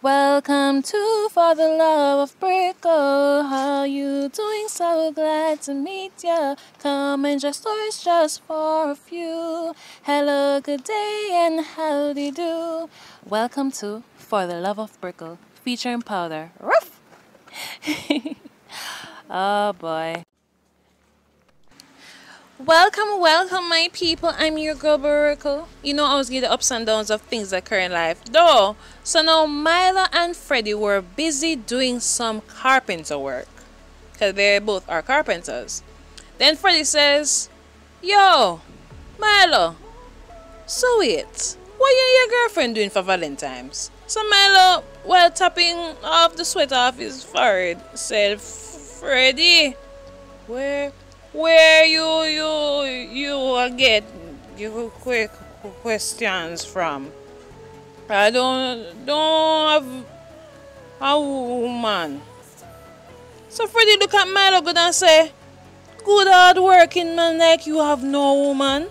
Welcome to For the Love of Brickle. How you doing? So glad to meet ya. Come and share stories just for a few. Hello, good day, and howdy do. Welcome to For the Love of Brickle, featuring Powder. Ruff! Oh boy. Welcome, welcome, my people. I'm your girl, Brickle. You know, I always give the ups and downs of things that occur in life, though. So now Milo and Freddy were busy doing some carpenter work, because they both are carpenters. Then Freddy says, "Yo, Milo, so wait, what are your girlfriend doing for Valentine's?" So Milo, while tapping off the sweat off his forehead, said, "Freddy, where you get your quick questions from? I don't have a woman." So Freddy look at Milo good and say, "Good hard working man like you have no woman."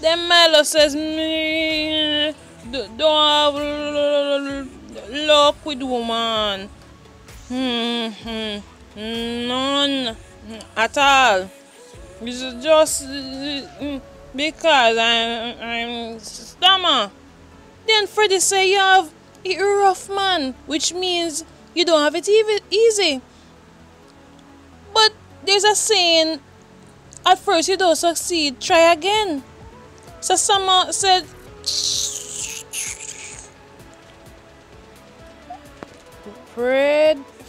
Then Milo says, "Me don't have luck with woman. None at all. It's just because I'm stammer." Then Freddy say, "You have a rough man, which means you don't have it easy. But there's a saying, at first you don't succeed, try again." So someone said,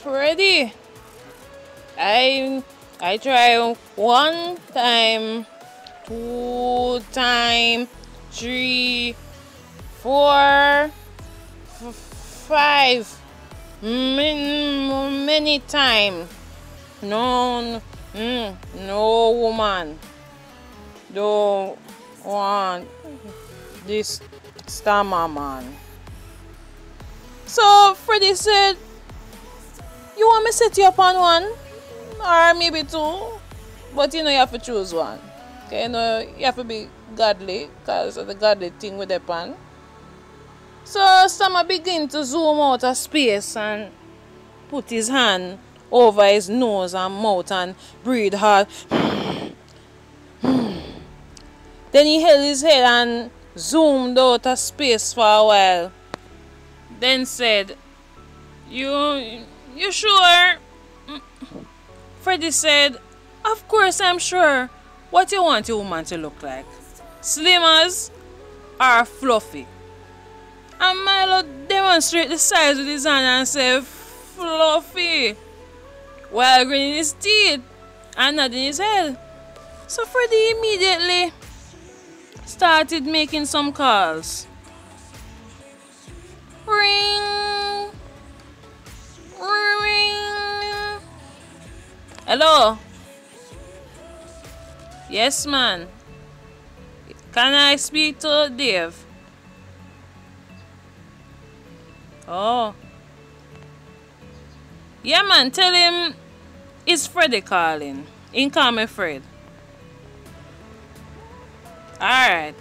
Freddy, I try one time, two time, three, 4, 5, many time. No woman. Don't want this stammer man." So Freddy said, "You want me to set you up on one? Or maybe two? But you know you have to choose one. Okay, you know you have to be godly, because of the godly thing with the pan." So Stammer begin to zoom out of space and put his hand over his nose and mouth and breathe hard. Then he held his head and zoomed out of space for a while. Then said, You sure?" Freddy said, "Of course I'm sure. What you want your woman to look like? Slimmers or fluffy?" And Milo demonstrates the size with his hand and says, "Fluffy," while grinning his teeth and nodding his head. So Freddy immediately started making some calls. Ring! Ring! "Hello? Yes, man. Can I speak to Dave?" "Oh. Yeah, man, tell him it's Freddy calling. In call me Fred." "Alright.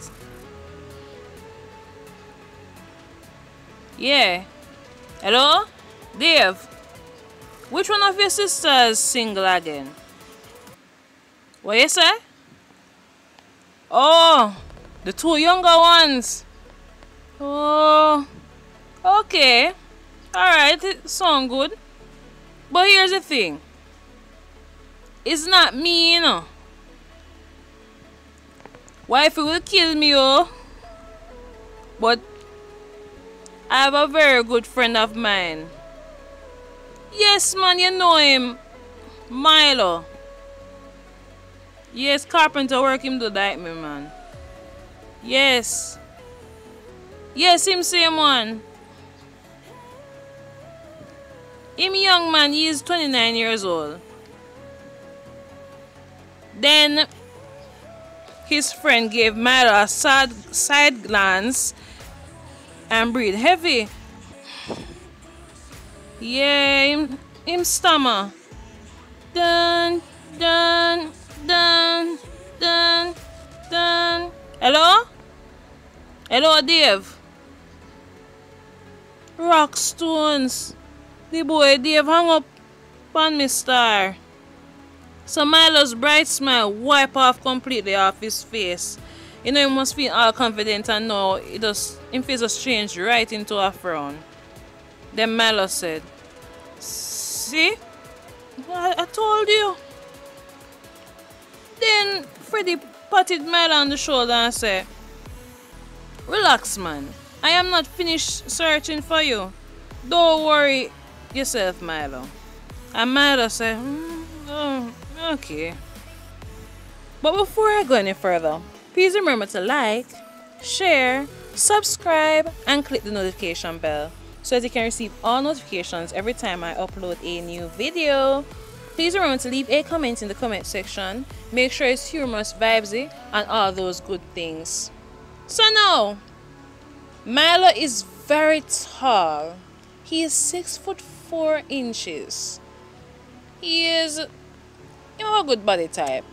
Yeah. Hello? Dave, which one of your sisters single again?" "What you say?" "Oh, the two younger ones." "Oh, okay. Alright, it sounds good. But here's the thing. It's not me, you know. Wifey will kill me, oh. But I have a very good friend of mine." "Yes, man, you know him. Milo." "Yes, carpenter work him do that, me, man." "Yes. Yes, him same one. Him young man, he is 29 years old." Then his friend gave Milo a sad side glance and breathed heavy. "Yeah, him stammer. Dun, dun, dun, dun, dun. Hello? Hello, Dave? Rock stones. The boy Dave hung up on me star. So Milo's bright smile wiped off completely off his face. You know, he must feel all confident and now his face just changed right into a frown. Then Milo said, "See? I told you." Then Freddy patted Milo on the shoulder and said, "Relax, man. I am not finished searching for you. Don't worry yourself, Milo." And Milo said, "Okay." But before I go any further, please remember to like, share, subscribe, and click the notification bell so that you can receive all notifications every time I upload a new video. Please remember to leave a comment in the comment section. Make sure it's humorous, vibesy, and all those good things. So now, Milo is very tall. He is 6'4". He is, you know, a good body type.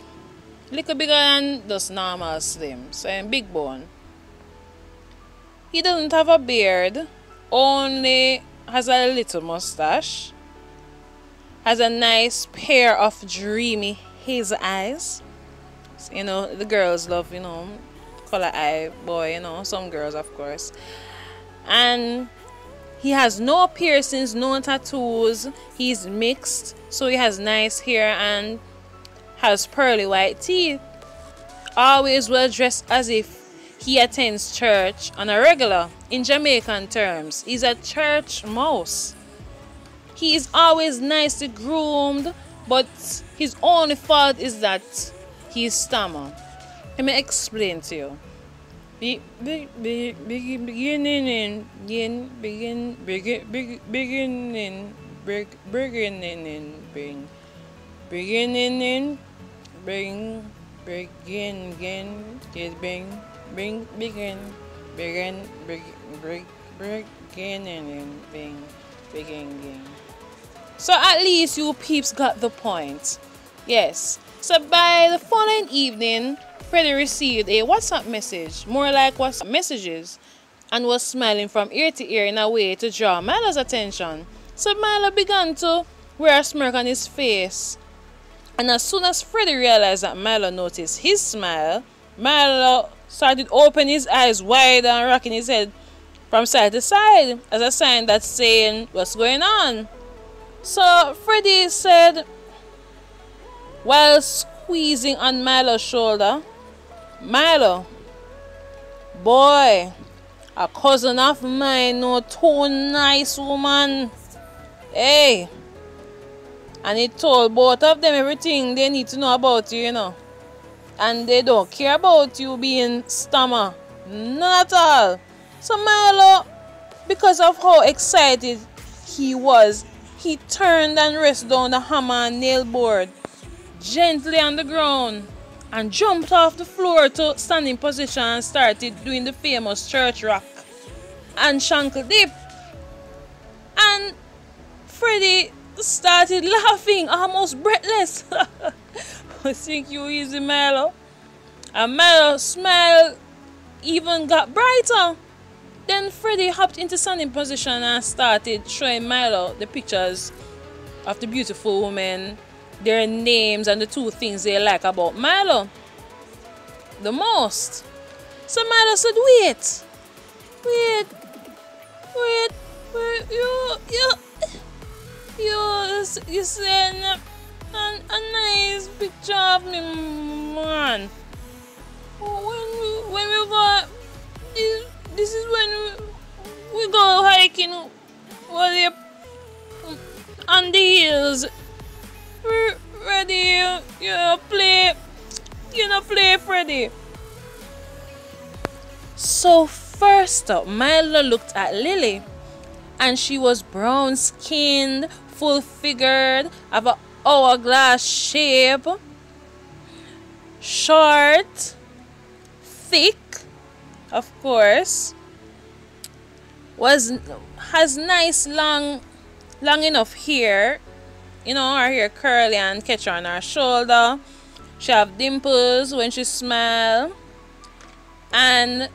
Little bigger than just normal slim, so big bone. He doesn't have a beard, only has a little mustache. Has a nice pair of dreamy hazel eyes. So, you know, the girls love, you know, color eye boy, you know, some girls of course. And he has no piercings, no tattoos. He's mixed, so he has nice hair and has pearly white teeth. Always well dressed as if he attends church on a regular. In Jamaican terms, he's a church mouse. He is always nicely groomed, but his only fault is that he stammers. Let me explain to you. Beginning. So at least you peeps got the point. Yes. So by the following evening, Freddy received a WhatsApp message, more like WhatsApp messages, and was smiling from ear to ear in a way to draw Milo's attention. So Milo began to wear a smirk on his face. And as soon as Freddy realized that Milo noticed his smile, Milo started opening his eyes wide and rocking his head from side to side as a sign that's saying, "What's going on?" So Freddy said, while squeezing on Milo's shoulder, "Milo, boy, a cousin of mine know two nice woman. Hey. And he told both of them everything they need to know about you, you know. And they don't care about you being stammer. None at all." So Milo, because of how excited he was, he turned and rested on the hammer and nail board gently on the ground and jumped off the floor to standing position and started doing the famous church rock and shankle dip. And Freddy started laughing, almost breathless. "I think you easy, Milo." And Milo's smile even got brighter. Then Freddy hopped into standing position and started showing Milo the pictures of the beautiful women, their names, and the two things they like about Milo the most. So Milo said, wait, you sent a nice picture of me, man. When we go, this is when we go hiking on the hills. We're ready, you know, play Freddy. So first up, Milo looked at Lily, and she was brown-skinned, full-figured, of an hourglass shape, short, thick, of course, has nice long enough hair, you know, her hair curly and catch her on her shoulder. She have dimples when she smile, and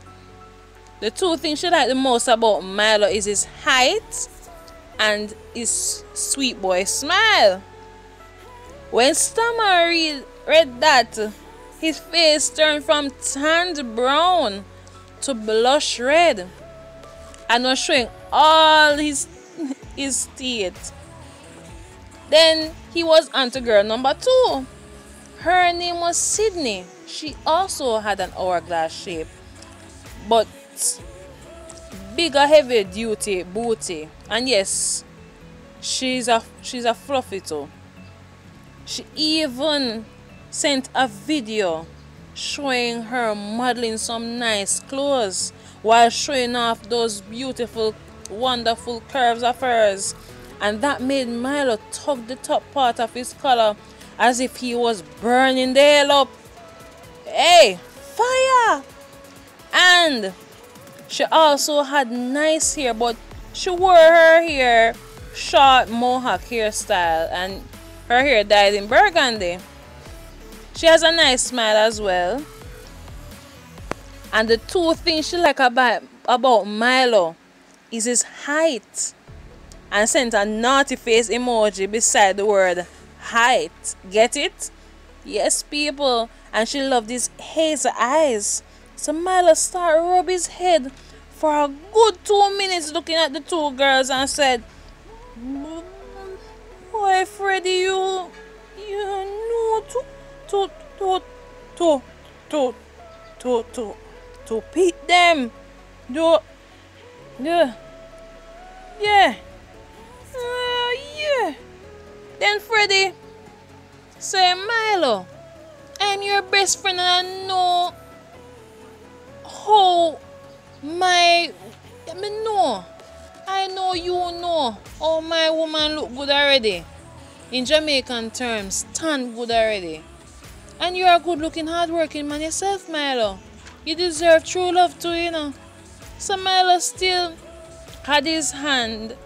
The two things she liked the most about Milo is his height and his sweet boy smile. When Stammer read that, his face turned from tanned brown to blush red and was showing all his teeth. Then he was on to girl number two. Her name was Sydney. She also had an hourglass shape, but bigger, heavy duty booty. And yes, she's a fluffy too. She even sent a video showing her modeling some nice clothes while showing off those beautiful, wonderful curves of hers, and that made Milo tug the top part of his collar as if he was burning the hell up. Hey, fire! And she also had nice hair, but she wore her hair short mohawk hairstyle, and her hair dyed in burgundy. She has a nice smile as well. And the two things she liked about Milo is his height, and sent a naughty face emoji beside the word height. Get it? Yes, people. And she loved his hazel eyes. So Milo started to rub his head for a good 2 minutes looking at the two girls and said, "Boy, Freddy, you know to beat them. Yeah." Then Freddy said, "Milo, I'm your best friend and I know how I know you know how my woman look good already. In Jamaican terms, tan good already. And you're a good looking, hard working man yourself, Milo. You deserve true love too, you know." So Milo still had his hand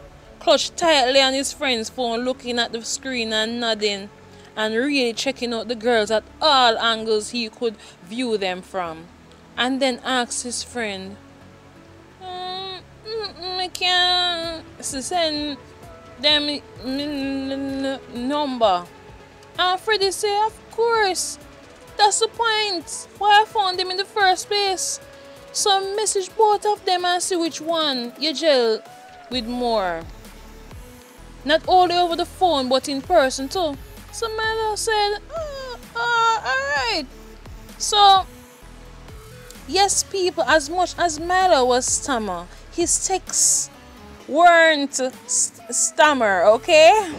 clutched tightly on his friend's phone, looking at the screen and nodding, and really checking out the girls at all angles he could view them from, and then asked his friend, "I can't send them number." And Freddy said, "Of course, that's the point why I found them in the first place. So message both of them and see which one you gel with more, not only over the phone but in person too." So Milo said, "Alright." So, yes, people, as much as Milo was stammer, his texts weren't stammer, okay?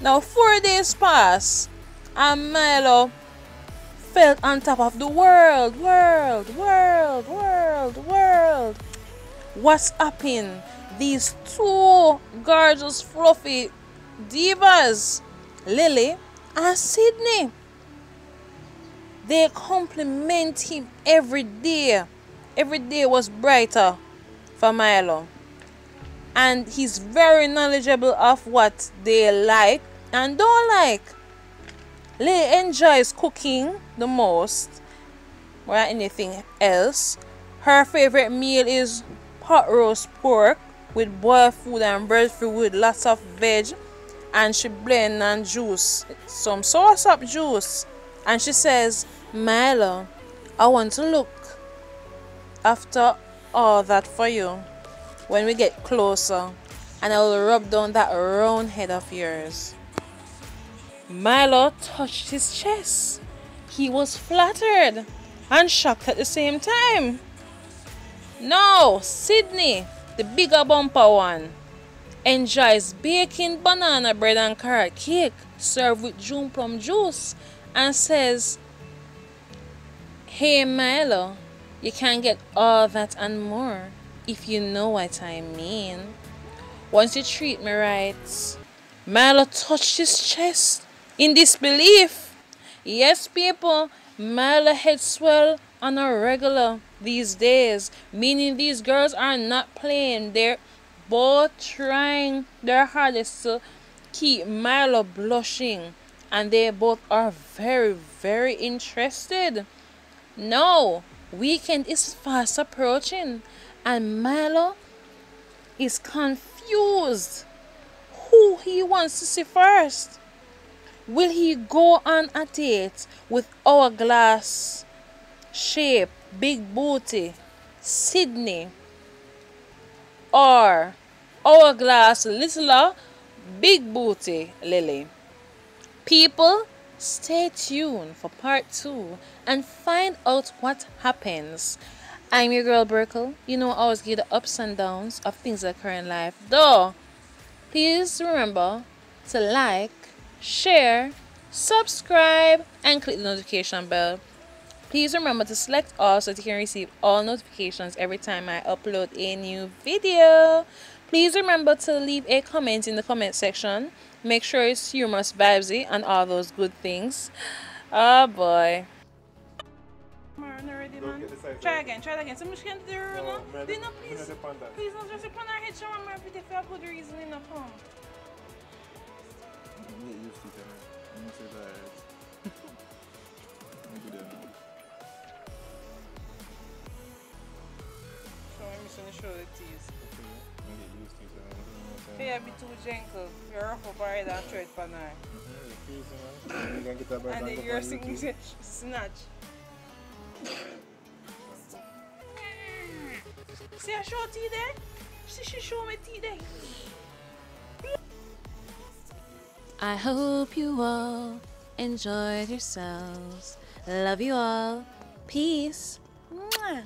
Now, 4 days passed, and Milo felt on top of the world, world. What's happening? These two gorgeous, fluffy divas, Lily and Sydney, they compliment him every day. Every day was brighter for Milo, and he's very knowledgeable of what they like and don't like. Lily enjoys cooking the most or anything else. Her favorite meal is pot roast pork with boiled food and bread food with lots of veg, and she blend and juice some sauce up juice. And she says, "Milo, I want to look after all that for you when we get closer, and I will rub down that round head of yours." Milo touched his chest. He was flattered and shocked at the same time. Now, Sydney, the bigger bumper one, enjoys baking banana bread and carrot cake served with June plum juice, and says, "Hey Milo, you can get all that and more if you know what I mean, once you treat me right." Milo touched his chest in disbelief. Yes, people, Milo head swell on a regular these days, meaning these girls are not playing. They're both trying their hardest to keep Milo blushing, and they both are very, very interested. Now, Weekend is fast approaching and Milo is confused who he wants to see first. Will he go on a date with Hourglass Shape, Big Booty, Sydney, or Hourglass Littler, Big Booty Lily? People, stay tuned for part 2 and find out what happens. I'm your girl Brickle. You know I always give the ups and downs of things that occur in life. Though, please remember to like, share, subscribe, and click the notification bell. Please remember to select all so that you can receive all notifications every time I upload a new video. Please remember to leave a comment in the comment section. Make sure it's humorous, vibesy, and all those good things. Oh boy. Try again. So much can do now. Please not just upon our head, show my pretty for good reason in the home. So I'm just gonna show the teeth. Yeah, be too gentle. You're off of a and thread for now. Mm-hmm. You're crazy, man. And then you're singing snatch. See, I show tea there? See, she show me tea there. I hope you all enjoyed yourselves. Love you all. Peace. Mwah.